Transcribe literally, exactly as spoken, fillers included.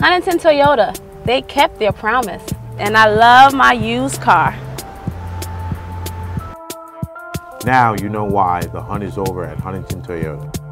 Huntington Toyota, they kept their promise. And I love my used car. Now you know why the hunt is over at Huntington Toyota.